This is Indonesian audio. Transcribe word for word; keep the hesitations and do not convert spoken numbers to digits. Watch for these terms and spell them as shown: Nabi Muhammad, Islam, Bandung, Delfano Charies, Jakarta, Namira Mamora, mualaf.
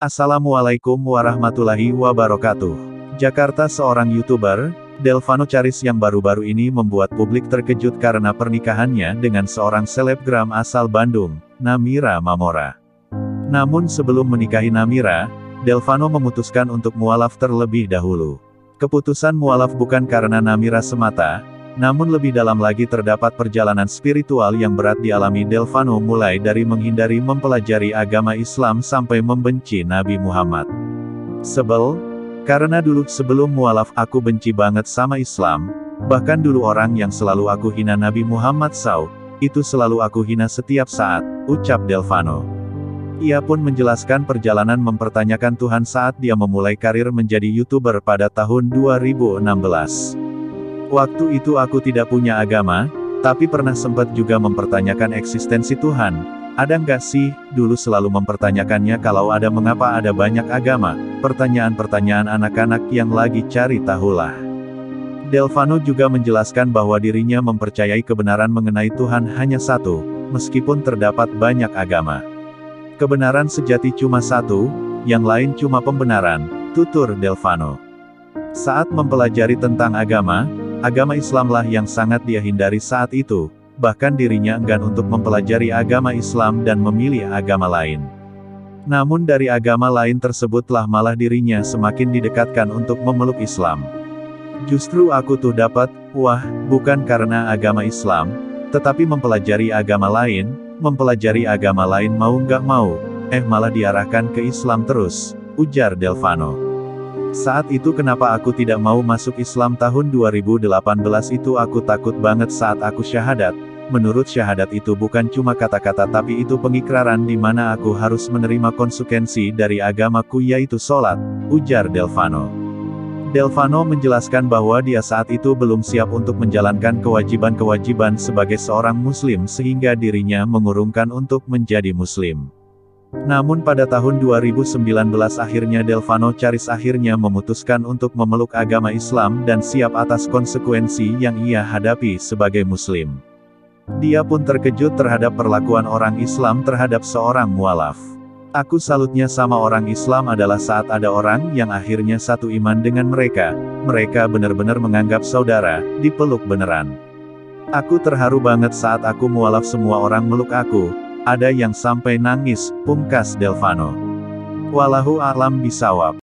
Assalamualaikum warahmatullahi wabarakatuh. Jakarta, seorang YouTuber, Delfano Charies yang baru-baru ini membuat publik terkejut karena pernikahannya dengan seorang selebgram asal Bandung, Namira Mamora. Namun sebelum menikahi Namira, Delfano memutuskan untuk mualaf terlebih dahulu. Keputusan mualaf bukan karena Namira semata, namun lebih dalam lagi terdapat perjalanan spiritual yang berat dialami Delfano, mulai dari menghindari mempelajari agama Islam sampai membenci Nabi Muhammad. Sebel, karena dulu sebelum mualaf aku benci banget sama Islam, bahkan dulu orang yang selalu aku hina Nabi Muhammad S A W, itu selalu aku hina setiap saat, ucap Delfano. Ia pun menjelaskan perjalanan mempertanyakan Tuhan saat dia memulai karir menjadi YouTuber pada tahun dua ribu enam belas. Waktu itu aku tidak punya agama, tapi pernah sempat juga mempertanyakan eksistensi Tuhan. Ada nggak sih? Dulu selalu mempertanyakannya kalau ada mengapa ada banyak agama, pertanyaan-pertanyaan anak-anak yang lagi cari tahulah. Delfano juga menjelaskan bahwa dirinya mempercayai kebenaran mengenai Tuhan hanya satu, meskipun terdapat banyak agama. Kebenaran sejati cuma satu, yang lain cuma pembenaran, tutur Delfano. Saat mempelajari tentang agama, agama Islamlah yang sangat dia hindari saat itu, bahkan dirinya enggan untuk mempelajari agama Islam dan memilih agama lain. Namun dari agama lain tersebutlah malah dirinya semakin didekatkan untuk memeluk Islam. Justru aku tuh dapat, wah, bukan karena agama Islam, tetapi mempelajari agama lain, mempelajari agama lain mau nggak mau, eh malah diarahkan ke Islam terus, ujar Delfano. Saat itu kenapa aku tidak mau masuk Islam tahun dua ribu delapan belas itu, aku takut banget saat aku syahadat. Menurut syahadat itu bukan cuma kata-kata, tapi itu pengikraran di mana aku harus menerima konsekuensi dari agamaku, yaitu sholat, ujar Delfano. Delfano menjelaskan bahwa dia saat itu belum siap untuk menjalankan kewajiban-kewajiban sebagai seorang muslim sehingga dirinya mengurungkan untuk menjadi muslim. Namun pada tahun dua ribu sembilan belas akhirnya Delfano Charies akhirnya memutuskan untuk memeluk agama Islam dan siap atas konsekuensi yang ia hadapi sebagai muslim. Dia pun terkejut terhadap perlakuan orang Islam terhadap seorang mualaf. Aku salutnya sama orang Islam adalah saat ada orang yang akhirnya satu iman dengan mereka, mereka benar-benar menganggap saudara, dipeluk beneran. Aku terharu banget saat aku mualaf semua orang meluk aku, ada yang sampai nangis, pungkas Delfano. Wallahu a'lam bisawab.